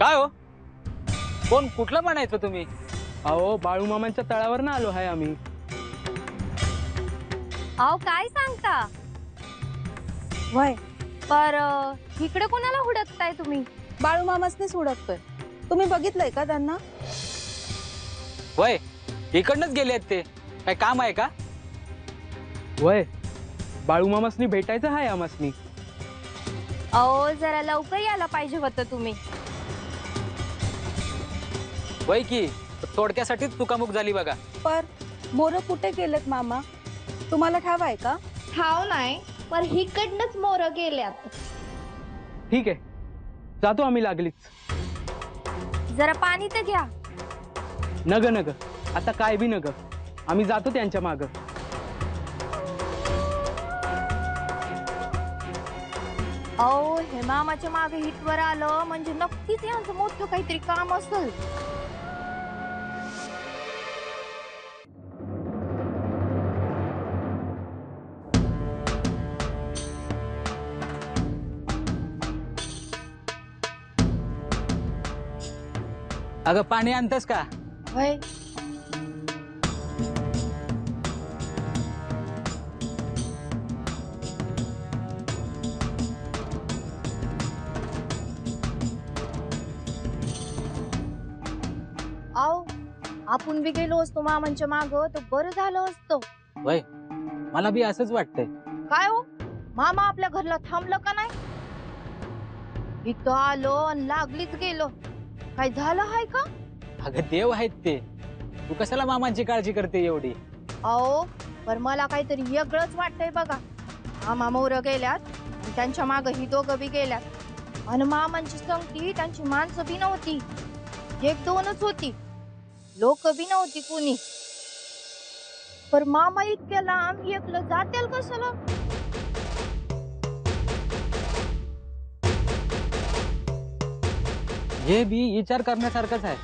काय हो कोण कुठला म्हणायचं तुम्ही? अहो बाळू मामांच्या तळावर ना आलो आहे आम्ही। अहो काय सांगता वय पर इकडे कोणाला हुडकताय तुम्ही? बाळू मामासनेच हुडकतोय। तुम्ही बघितलंय का त्यांना? वय इकडनच गेले आहेत ते। काय काम आहे का? वय बाळू मामासनी भेटायचं आहे आमसनी। अहो जरा लवकर यायला पाहिजे होतं तुम्ही। वय की तोडक्यासाठीच तुकामुक झाली बघा। पर मोर कुठे गेलेत मामा तुम्हाला ठाव आहे का? ठाव नाही पर हिकडनच मोर गेल्यात। ठीक आहे जातो आम्ही लागलीच। जरा पाणी तर घ्या। नग नग आता काय भी नग आम्ही जातो त्यांच्या मागे। अहो हे मामाच्या मागे हिटवर आलं म्हणजे नक्कीच यांचं मोठं काहीतरी काम असेल। अगं पाणी आणतस का? होय। आओ आपण बी गेलो असतो मामांच्या माग तर बरं झालं असतं। होय मला बी असंच वाटतंय। काय हो मामा आपल्या घरला थांबलं का नाही? इथं आलो आणि लागलीच गेलो। काय झालं आहे का? अगं देव आहेत ते। तू कशाला मामांची काळजी करते एवढी? आओ पर मला काहीतरी वेगळंच वाटतंय बघा। मामा मोर गेल्यात त्यांच्या माग ही दोघं बी गेल्यात आणि मामांची संगती त्यांची माणसं बी नव्हती। एक दोनच होती लोक बी नव्हती कोणी। पर मामा इतक्या लांब एकलं जातील कशाला? हे बी विचार करण्यासारखंच आहे।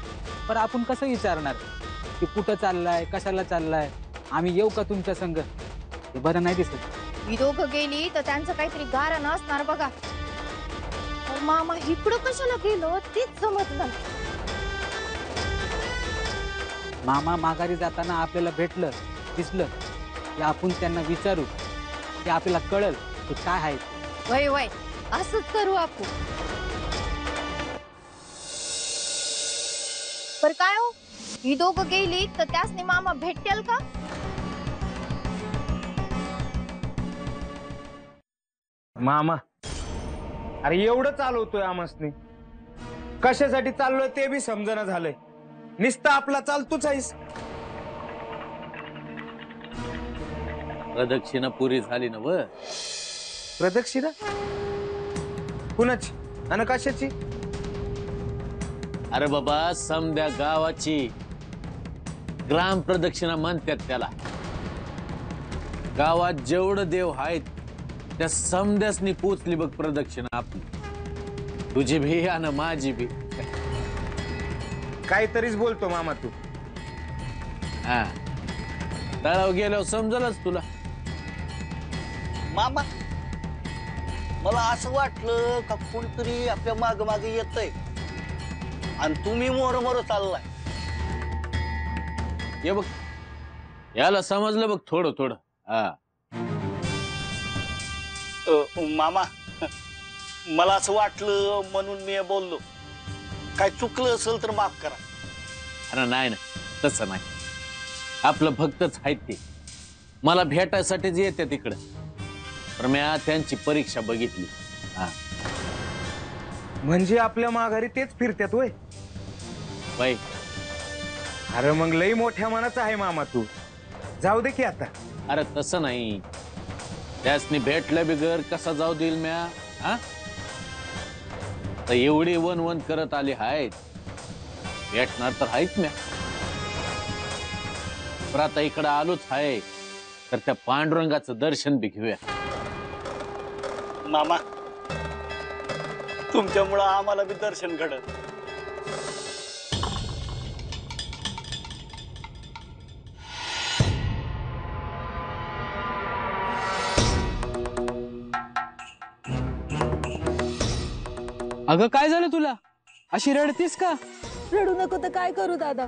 पर आपण कसं विचारणार की कुठं चाललाय कशाला चाललाय आम्ही येऊ का तुमच्या संग? हे बरं नाही दिसत। ही दोघं गेली तर त्यांचं काहीतरी गारण असणार बघा। तर मामा इकडं कशाला गेलो तेच जमत नाही। मामा माघारी जाताना आपल्याला भेटलं दिसलं की आपण त्यांना विचारू की आपल्याला कळल की काय आहे। वय वय असंच करू आपण। पर काय हो ही दोघं गेली तर त्यासने मामा भेटेल का? मामा अरे एवढं चालवतोय आमसनी कशासाठी चाललोय ते बी समजणं झालंय। निस्ता आपला चालतोच आहेस। प्रदक्षिणा पुरी झाली ना? व प्रदक्षिणा कुणाची आणि कशाची? अरे बाबा समद्या गावाची ग्राम प्रदक्षिणा म्हणतात त्याला। गावात जेवढं देव आहेत त्या समद्यासनी पोचली बघ प्रदक्षिणा आपली। तुझी भी आणि माझी भी। काहीतरीच बोलतो मामा तू। हा तळाव गेलो समजलच तुला। मामा मला असं वाटलं का कोणतरी आपल्या माग माग येतय आणि तुम्ही मोर मोर चाललाय। हे बघ याला समजलं बघ थोडं थोडं। हा मामा मला असं वाटलं म्हणून मी बोललो। काय चुकलं असेल तर माफ करा। अरे नाही ना तसं नाही। आपलं भक्तच आहेत ते मला भेटायसाठीच येते तिकडं। तर मी त्यांची परीक्षा बघितली। म्हणजे आपल्या माघारी तेच फिरतात होय? बाई अरे मग लई मोठ्या मनाचा आहे मामा तू। जाऊ दे की आता। अरे तसं नाही त्यासनी भेटलं बिगर कसा जाऊ देईल म्या? हा तर एवढी वन वन करत आले आहेत भेटणार तर आहेत म्या। पण आता इकडं आलोच आहे तर त्या पांडुरंगाचं दर्शन बी घेऊया। मामा तुमच्यामुळं आम्हाला बी दर्शन घडत। अगं काय झालं तुला? अशी रडतीस का? रडू नको तर काय करू दादा,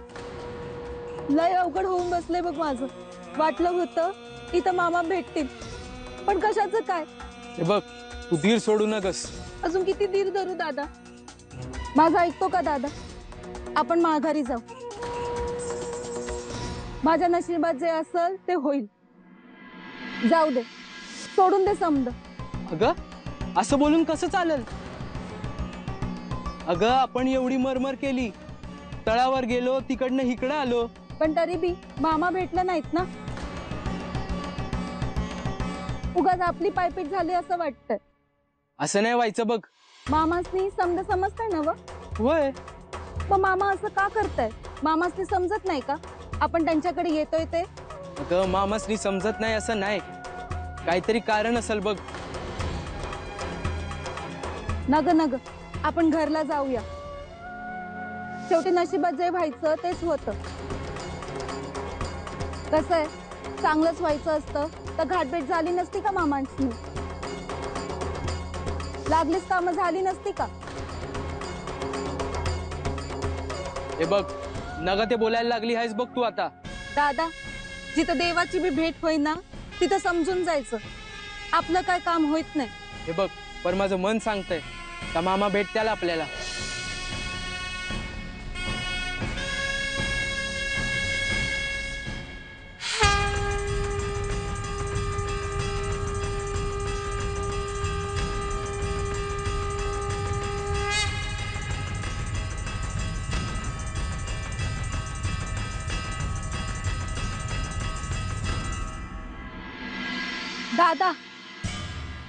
लय अवघड होऊन बसले बघ माझं. वाटलं होतं इथं मामा भेटतील, पण कशाचं काय. हे बघ तू धीर सोडू नकस. अजून किती धीर धरू दादा, माझा ऐकतो का दादा. आपण माघारी जाऊ, माझ्या नशिबात जे असेल ते होईल. जाऊ दे, सोडून दे समद. अगं असं बोलून कसं चालेल. अगं आपण एवढी मरमर केली, तळावर गेलो, तिकडनं इकडे आलो, पण तरी बी मामा भेटला नाहीत ना. उगाच आपली पायपीट झाली असं वाटतं. असं नाही व्हायचं बघ. मामासनी समज समजतंय ना. वय पण मामा असं का करताय? मामासनी समजत नाही का आपण त्यांच्याकडे येतोय ते? अगं मामासनी समजत नाही असं नाही, काहीतरी कारण असेल बघ. नग नग आपण घरला जाऊया. शेवटी नशिबात जे व्हायचं तेच होतं. कसं आहे, चांगलंच व्हायचं असतं तर घाटभेट झाली नसती का मामांची, लागलीच कामं झाली नसती का. हे बघ नग ते बोलायला लागली आहेस बघ तू आता. दादा जिथं देवाची बी भेट होई ना तिथं समजून जायचं, आपलं काय काम होत नाही. हे बघ पण माझं मन सांगतंय का मामा भेटत्याला आपल्याला. दादा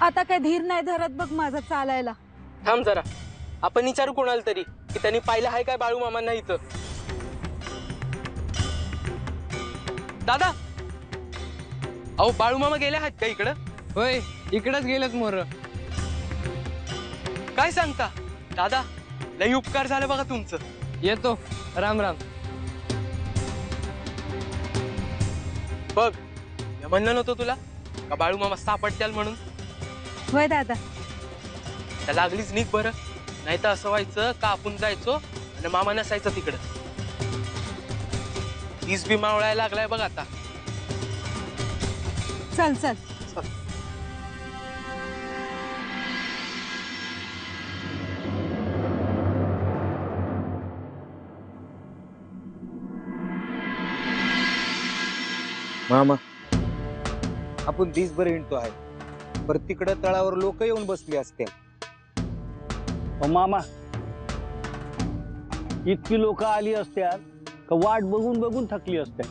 आता काय धीर नाही धरत बघ माझा चालायला. थांब जरा, आपण विचारू कोणाला तरी की त्यांनी पाहिलं आहे काय बाळू मामांना इथं. दादा अहो बाळू मामा गेले आहेत का इकडं? होय इकडंच गेलेत मोर. काय सांगता दादा, लई उपकार झाला बघा तुमचं. येतो, राम राम. बघ म्हणलं नव्हतं तुला का बाळू मामा सापडत्याल म्हणून. होय दादा लागलीच नीक बरं, नाही तर असं व्हायचं का आपण जायचो आणि मामा नसायचं तिकडं. तीच बी मावळायला लागलाय बघ आता. चल चल चल. मामा आपण दिसभर हिंडतो आहे, पर तिकडं तळावर लोक येऊन बसली असते. मामा इतकी लोक आली असत्यात का वाट बघून बघून थकली असत्यात.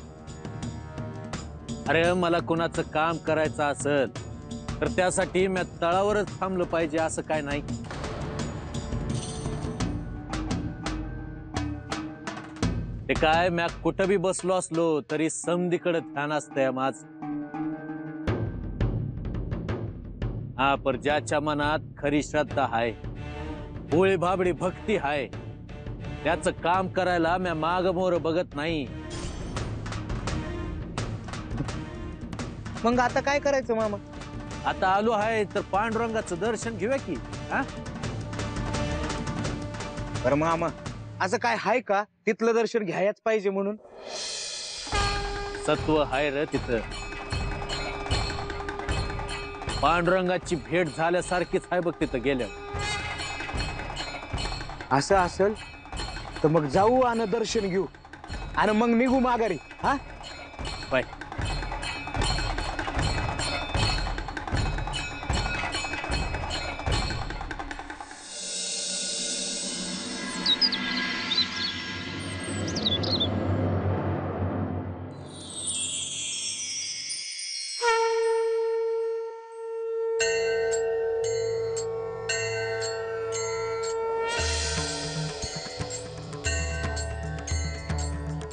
अरे मला कोणाचं काम करायचं असेल तर त्यासाठी मी तळावरच थांबलं पाहिजे असं काय नाही. ते काय मी कुठं बी बसलो असलो तरी समधीकडे ध्यान असतंय माझं. हा पर ज्याच्या मनात खरी श्रद्धा आहे, भोळी भाबडी भक्ती आहे, त्याचं काम करायला मी मागमोर बघत नाही. मग आता काय करायचं मामा? आता आलो आहे तर पांडुरंगाचं दर्शन घेऊया की. बरं मामा असं काय आहे का तिथलं दर्शन घ्यायच पाहिजे म्हणून? सत्व आहे र तिथं, पांडुरंगाची भेट झाल्यासारखीच आहे बघ तिथं गेल्यावर. असं असेल तर मग जाऊ आणि दर्शन घेऊ आणि मग निघू माघारी. हा बाय.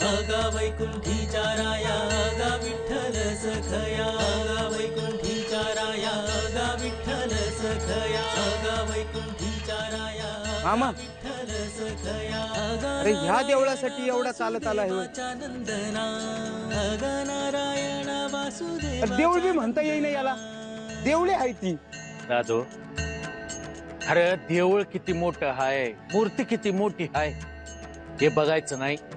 आगा वैकुंठीचा राया आगा विठ्ठल सखया, आगा वैकुंठीचा राया आगा विठ्ठल सखया, आगा वैकुंठीचा राया आगा विठ्ठल सखया. अरे ह्या देवळासाठी एवढा चालत आला आहे. आगा नारायण वासुदेव. देवळी म्हणता येईना याला, देवळी आहे ती. राजो अरे देवळ किती मोठं आहे, मूर्ती किती मोठी आहे हे बघायचं नाही,